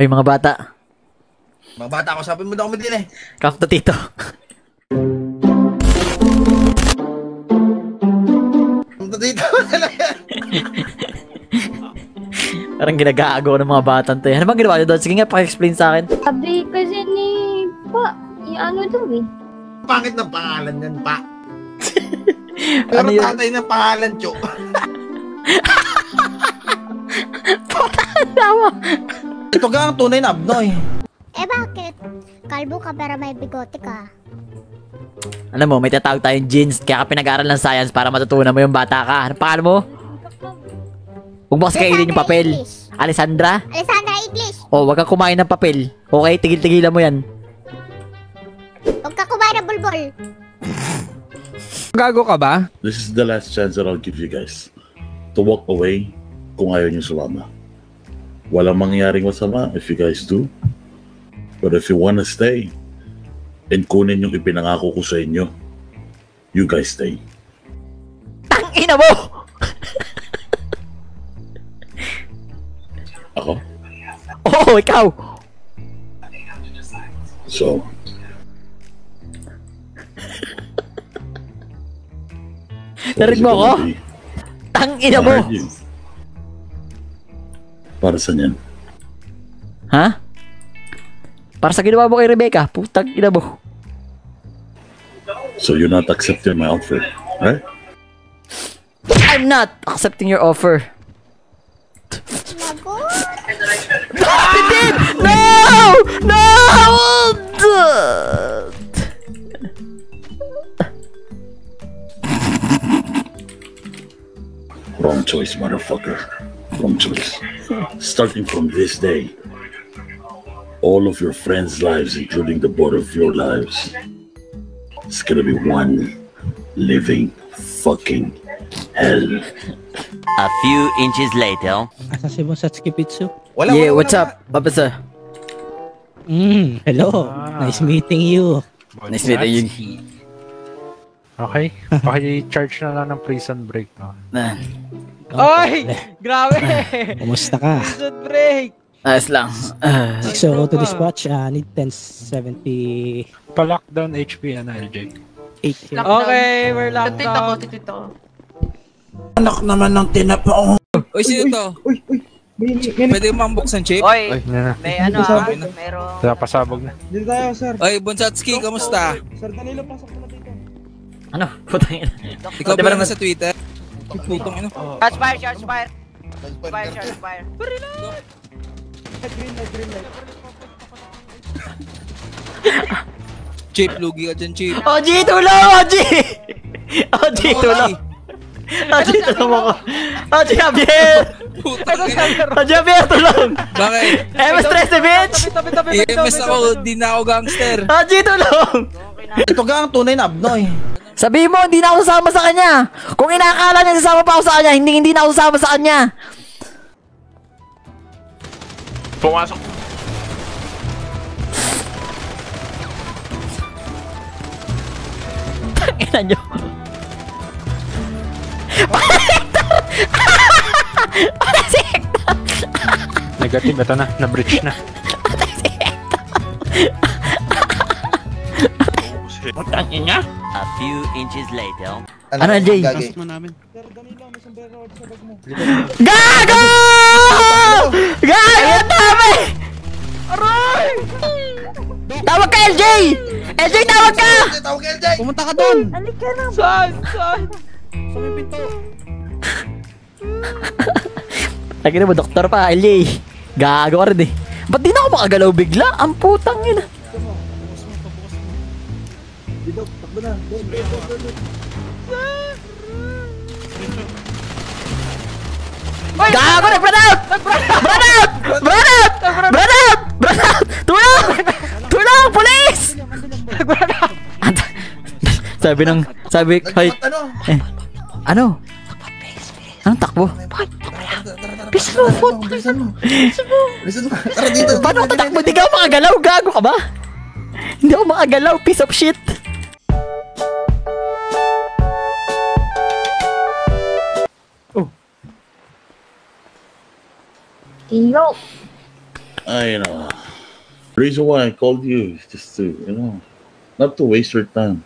Ay, mga bata. Mga bata, kusapin mo na kami din eh. Kapto tito. Kapto tito. Parang ginagago ng mga bata nito. Ano bang ginawa nyo doon? Sige nga, paki-explain sa akin. Sabi kasi ni Pa, ano daw eh. Pangit ng pangalan yan, Pa. Pero ano tatay ng pangalan, Cho. Patahan na mo. Ito ka ang tunay na abnoy. Eh bakit? Kalbo ka pero may bigote ka. Alam mo, may tatawag tayong genes. Kaya ka pinag-aaral ng science para matutunan mo yung bata ka. Anong pangalan mo? Huwag mo kasi kainin yung papel. English. Alessandra? Alessandra English. O, huwag kang kumain ng papel. Okay, tigil-tigilan mo yan. Huwag kang kumain ng bulbol. Gago ka ba? This is the last chance that I'll give you guys. To walk away kung ayaw nyo sumama. Walang mangyaring masama if you guys do. But if you wanna stay and kunin yung ipinangako ko sa inyo, you guys stay. Tangina mo! Ako? Oo, ikaw! So... Narin mo ako? Tangina mo! Para saan yan? Ha? Para sa ginawa mo kay Rebecca, putang ina mo. So you're not accepting my offer, right? I'm not accepting your offer. No, I did! No! No! Wrong choice, motherfucker. Wrong choice. Starting from this day, all of your friends' lives, including the both of your lives, it's gonna be one living fucking hell. A few inches later. Asasi mo sa Skipitsu? Yeah, what's up, Papa sir? Hello. Nice meeting you. Nice meeting you. Okay, paki-charge na lang ng prison break. Oy! Grabe! Kumusta ka? Prison break! Ayos lang. So, to dispatch, need 1070... Pa-lockdown HP, ano, LJ? 8. Okay, we're locked down. Titito ko, anak naman ng tinapa. Uy, sino to? Pwede yung mambuksan, Chip? Uy, may ano ah, meron... Pasabog na. Dito tayo, sir. Uy, Bonsatsuki, kamusta? Sir Danilo, pasok na dito. Ano? Putang ina. Ikaw ba naman sa Twitter? Putang ina. Shots fire! Shots fire! Shots fire! Reload! Green light! Green light! Chip, lugi ka dyan, Chip! OG, tulong! OG! OG, tulong! OG, tulong ako! OG, Javier! OG, Javier, tulong! Bakit? MS 13, bitch! EMS ako, di na ako gangster! OG, tulong! Ito ka ang tunay na abnoy! Sabihin mo, hindi na ako sasama sa kanya. Kung inaakala niya, sasama pa ako sa kanya. Hindi na ako sasama sa kanya. Pumasok. Tangina niyo. Patay si Hector! Negative, ito na. Na-breach na. Patay si Hector! Patay niya. A few inches later. Ano, Jay? Gago! Gago! Tama! Aray! Tawag ka, LJ! LJ, tawag ka! Tawag ka, LJ! Pumunta ka doon! Alik ka na! Saan? Saan? Sa may pinto! Lagi na mo, doktor pa, LJ! Gago ka rin eh! Ba't di na ako makagalaw bigla? Ang putang yun ah! Dito, takbo na. Gago, nag-brownout! Brownout! Brownout! Brownout! Brownout! Tulong! Tulong! Police! Nag-brownout! Sabi ng... Sabi... Ano? Anong takbo? Peace mo! Peace mo! Paano ko tatakbo? Hindi ka makagalaw? Gago ka ba? Hindi ako makagalaw. Piece of shit! Yo! The reason why I called you is just to, not to waste your time,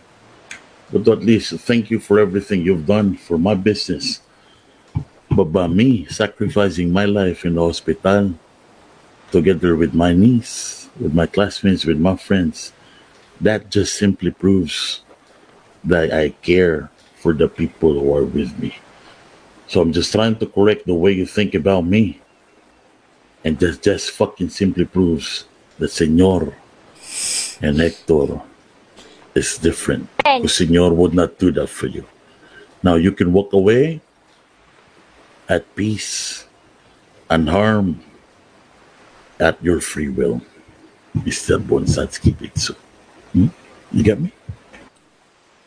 but to at least thank you for everything you've done for my business. But by me sacrificing my life in the hospital, together with my niece, with my classmates, with my friends, that just simply proves that I care for the people who are with me. So I'm just trying to correct the way you think about me. And that just fucking simply proves that Señor and Hector is different. Because Señor would not do that for you. Now you can walk away at peace, unharmed, at your free will. Mr. Bonsatsky did so. You got me?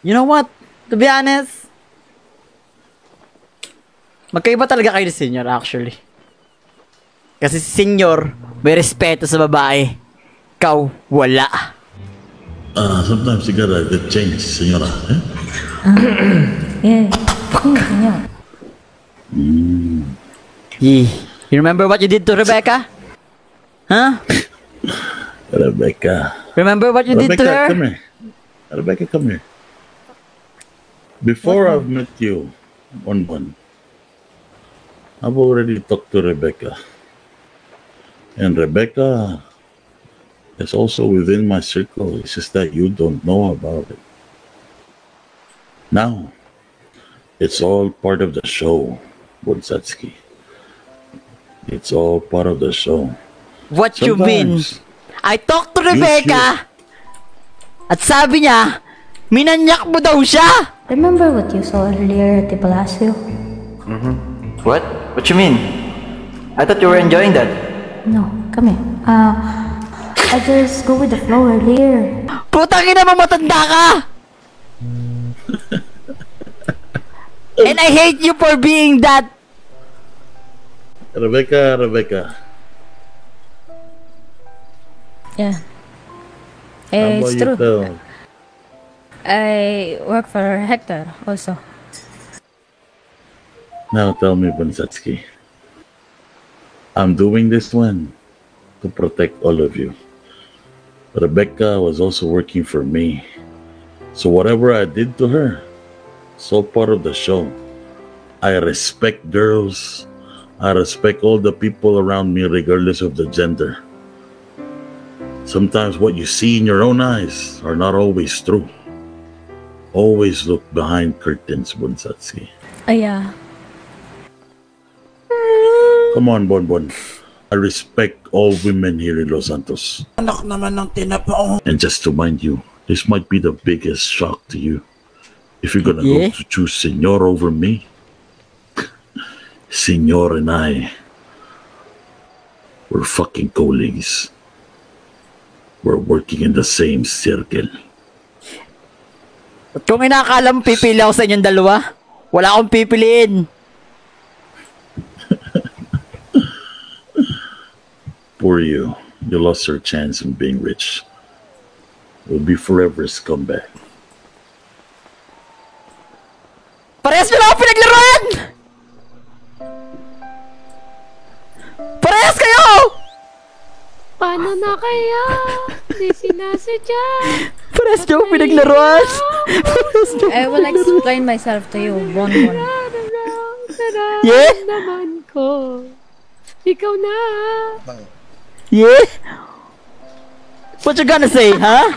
You know what? To be honest, magkaiba talaga kayo ni Señor actually. Kasi si Señor, may respeto sa babae. Ikaw, wala. Sometimes you gotta change, Señora. Eh? Yeah. Señor. You remember what you did to Rebecca? Huh? Rebecca. Remember what you did to her? Come here. Rebecca, come here. Before I've met you, one, I've already talked to Rebecca. And Rebecca is also within my circle. It's just that you don't know about it. Now, it's all part of the show, Bonsatsky. It's all part of the show. What sometimes, you mean? I talked to Rebecca at sabi niya, minanyak mo daw siya! Remember what you saw earlier at the Palacio? What? What you mean? I thought you were enjoying that. No, come here. I just go with the flow earlier. Putang ina mo, matanda ka! And I hate you for being that! Rebecca. Yeah. It's true. I work for Hector also. Now tell me, Bonsatsky. I'm doing this one to protect all of you. Rebecca was also working for me. So whatever I did to her, it's all part of the show. I respect girls. I respect all the people around me regardless of the gender. Sometimes what you see in your own eyes are not always true. Always look behind curtains, Bonsatsky. Yeah. Come on, Bonbon. I respect all women here in Los Santos. And just to mind you, this might be the biggest shock to you. If you're gonna go to choose Señor over me, Señor and I were fucking colleagues. We're working in the same circle. Kung inakalam pipili ako sa inyong dalawa, wala akong pipiliin. Poor you. You lost your chance in being rich. You'll be forever a scumbag. Parehas nila ako pinaglaruan! Parehas kayo! Paano na kaya? Di sinasadya. Parehas niyo akong pinaglaruan. I will explain myself to you, Bonbon. Yeah? Ikaw na. Yeah? What you gonna say, huh?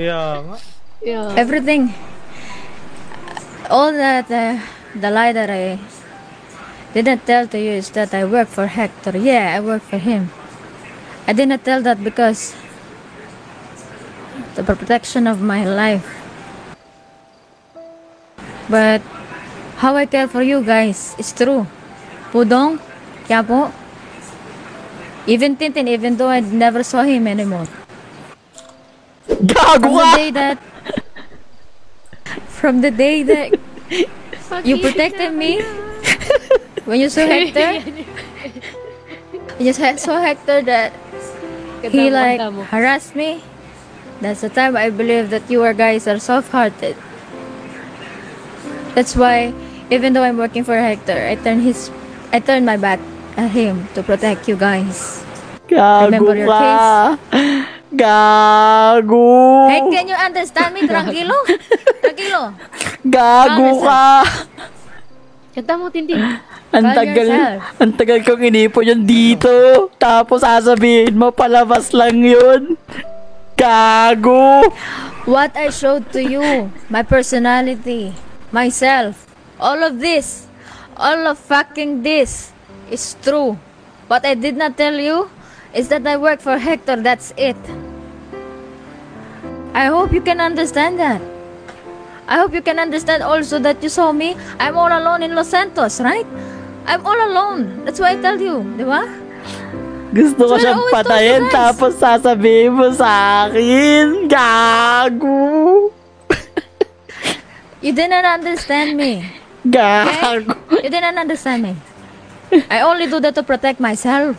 Yeah. Everything. All that, the lie that I didn't tell to you is that I work for Hector. Yeah, I work for him. I didn't tell that because the protection of my life. But how I care for you guys is true. Pudong, Kiapo, even Tintin, even though I never saw him anymore. From the day that you protected me. When you saw Hector, that he like harassed me, that's the time I believe that you guys are soft-hearted. That's why, even though I'm working for Hector, I turned my back him to protect you guys. Gago. Remember your case. Gago. Hey, can you understand me? Tranquilo? Tranquilo. Gago ka. Kanta mo, Tintin. Ang tagal kong inipo yun dito. Tapos sasabihin mo, palabas lang yun. Gago. What I showed to you, my personality, myself, all of this, all of fucking this is true. What I did not tell you is that I work for Hector, that's it. I hope you can understand that. I hope you can understand also that you saw me. I'm all alone in Los Santos, right? I'm all alone. That's why I tell you, di ba? Gusto ko siyang patayin tapos sasabihin mo sa akin, gago. You didn't understand me. Gago. Okay? You didn't understand me. I only do that to protect myself,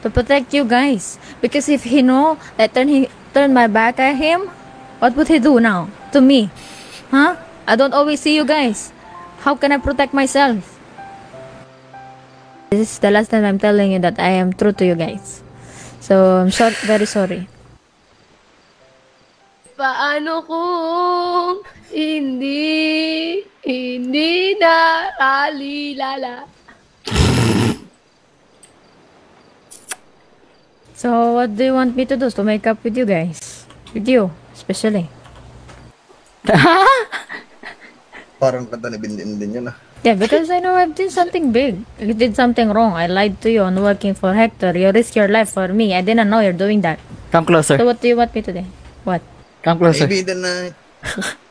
to protect you guys. Because if he know that he turned my back at him, what would he do now to me? Huh? I don't always see you guys. How can I protect myself? This is the last time I'm telling you that I am true to you guys. So I'm sorry, very sorry. Paano kung hindi na alilala? So what do you want me to do? To make up with you guys? With you, especially. Parang kanta ni Bindin din yun ah. Yeah, because I know I've done something big. You did something wrong. I lied to you on working for Hector. You risked your life for me. I didn't know you're doing that. Come closer. So what do you want me to do? What? Come closer. Maybe the night.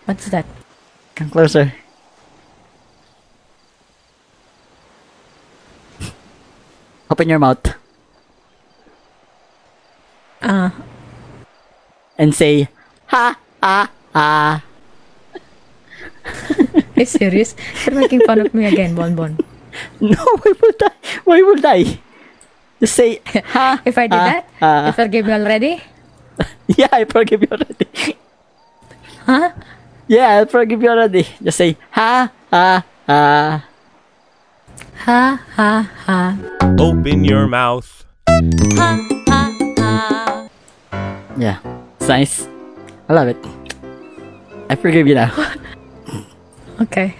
What's that? Come closer. Open your mouth. And say, ha, ha, ha. Are you serious? You're making fun of me again, Bonbon. No, why would I? Why would I? Just say, ha. If I did that, you forgive me already? Yeah, I forgive you already. Huh? Yeah, I forgive you already. Just say, ha, ha, ha. Ha, ha, ha. Open your mouth. Ha, ha, ha. Yeah, it's nice. I love it. I forgive you now. Okay.